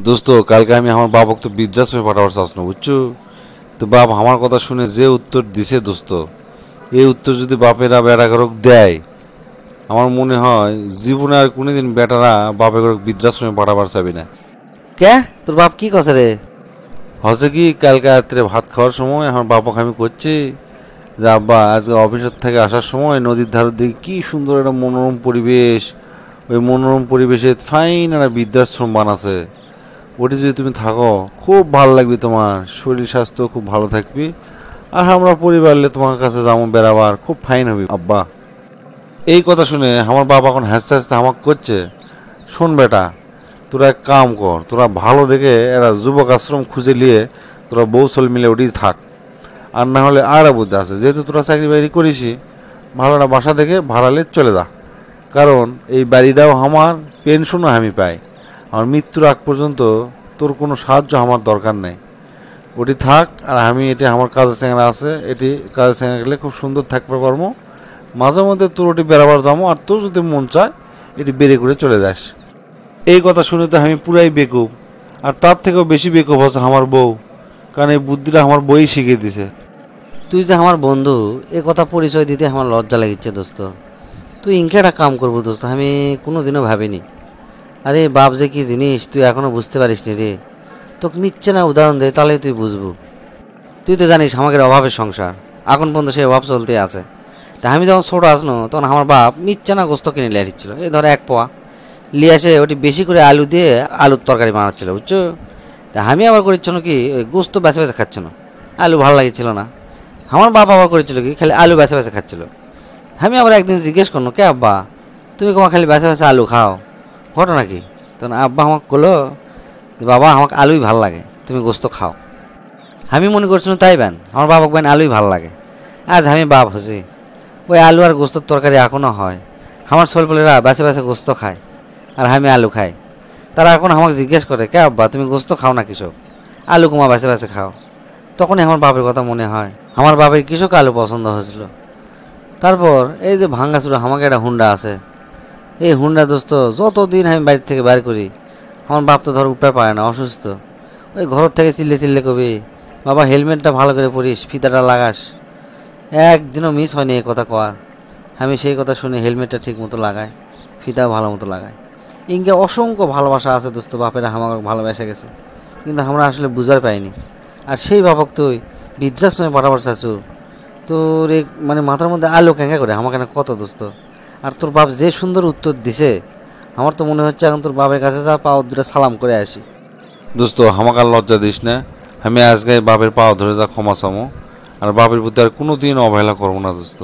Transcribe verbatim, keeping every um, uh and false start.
दोस्तों कल के हमारे बाबा तो वृद्धाश्रम पाठावार चाचलो बुझो तो बाप हमार कथा शुने जे उत्तर दिसे दोस्तों ये उत्तर जो बापेरा बेटागर देय हमार मन है जीवने और कोनो दिन बेटारा बापेगर वृद्धाश्रम पाठावार चाबी ना क्या तोर बाप की कसे रे हसे कि कलका रात्रे भात खावार समय हमार बापाके आमि करछि যে আব্বা আজকে অফিসের থেকে আসার সময় নদীর ধারের দিকে কী সুন্দর একটা মনোরম পরিবেশ ওই মনোরম পরিবেশে ফাইন একটা বৃদ্ধাশ্রম বানাছে ওটি যদি তুমি থাকো খুব ভালো লাগবে তোমার শরীর স্বাস্থ্য খুব ভালো থাকবে আর আমরা পরিবারলে তোমার কাছে যাবো বেড়াবার খুব ফাইন হবে আব্বা এই কথা শুনে আমার বাবা এখন হাসতে হাসতে আমাকে করছে শোন বেটা তোরা এক কাম কর তোরা ভালো দেখে একটা যুবক আশ্রম খুঁজে নিয়ে তোরা বৌসল মিলে ওটি থাক আর না হলে আর বুদ্ধি আছে যেহেতু তোরা চাকরি বাড়ি করিস ভালোটা বাসা দেখে ভাড়ালে চলে যা কারণ এই বাড়িটাও আমার পেনশনও আমি পাই আমার মৃত্যুর আগ পর্যন্ত তোর কোনো সাহায্য আমার দরকার নেই ওটি থাক আর আমি এটি আমার কাজের চ্যাংরা আছে এটি কাজের চ্যাংরা গেলে খুব সুন্দর থাকবে কর্ম মাঝে মধ্যে তোর ওটি বেড়াবার যাবো আর তোর যদি মন চায় এটি বেড়ে করে চলে যাস এই কথা শুনে তো আমি পুরাই বেকুব আর তার থেকেও বেশি বেকুব আছে আমার বউ কারণ এই বুদ্ধিটা আমার বই শিখিয়ে দিছে তুই যে আমার বন্ধু এ কথা পরিচয় দিতে আমার লজ্জা লাগিচ্ছে দোস্ত তুই ইনকে একটা কাম করবো দোস্ত আমি কোনো দিনও ভাবিনি আরে বাপ যে কী জিনিস তুই এখনও বুঝতে পারিস নি রে তোকে মিচ্ছে না উদাহরণ দে তাহলে তুই বুঝবো তুই তো জানিস আমাদের অভাবের সংসার এখন পর্যন্ত সেই অভাব চলতে আছে তা আমি যখন ছোটো আসলো তখন আমার বাপ মিচ্ছে না গোস্ত কিনে নিয়ে আসছিল এই ধর এক পোয়া নিয়ে আসে ওটি বেশি করে আলু দিয়ে আলুর তরকারি বানাচ্ছিল বুঝছো তা আমি আবার করেছ কি ওই গোস্ত বেছে বেছে খাচ্ছ না আলু ভালো লাগছিল না আমার বাপ আবার করেছিল কি খালি আলু বেছে বেছে খাচ্ছিল আমি আবার একদিন জিজ্ঞেস করলো কে আব্বা তুমি তোমার খালি বেছে বেছে আলু খাও ঘটনা কি তখন আব্বা আমাকে বলো বাবা আমাকে আলুই ভাল লাগে তুমি গোস্ত খাও আমি মনে করছিলাম তাই বান আমার বাবাকে বান আলুই ভাল লাগে আজ আমি বাপ হচ্ছি ওই আলু আর গোস্তর তরকারি এখনও হয় আমার ছোলপলেরা বেছে বেছে গোস্ত খায় আর আমি আলু খাই তারা এখন আমাকে জিজ্ঞেস করে কে আব্বা তুমি গোস্ত খাও না কৃষক আলু কুমা বেছে বেছে খাও তখনই আমার বাপের কথা মনে হয় আমার বাপের কৃষক আলু পছন্দ হয়েছিল তারপর এই যে ভাঙ্গাচুরা আমাকে একটা হুন্ডা আছে এই হুন্ডা দোস্ত যতদিন আমি বাড়ির থেকে বের করি আমার বাপ তো ধর উপায় পায় না অসুস্থ ওই ঘর থেকে চিল্লে চিল্লে কবি বাবা হেলমেটটা ভালো করে পরিস ফিতাটা লাগাস একদিনও মিস হয়নি এই কথা কর আমি সেই কথা শুনে হেলমেটটা ঠিক মতো লাগাই ফিতা ভালো মতো লাগাই ইনকে অসংখ্য ভালোবাসা আছে দোস্ত বাপেরা আমাকে ভালোবাসা গেছে কিন্তু আমরা আসলে বুঝার পাইনি আর সেই বাপক তুই বৃদ্ধাশ্রমে পাঠাবার চাচ্ছ তোর এই মানে মাথার মধ্যে আলো ক্যাঙ্কা করে আমাকে না কত দোস্ত আর তোর বাপ যে সুন্দর উত্তর দিছে আমার তো মনে হচ্ছে এখন তোর বাপের কাছে যা পাও দুটা সালাম করে আসি দোস্ত আমাকে আর লজ্জা দিস না আমি আজকে বাপের পাও ধরে যা ক্ষমা চামো আর বাপের প্রতি আর কোনো দিন অবহেলা করবো না দোস্ত।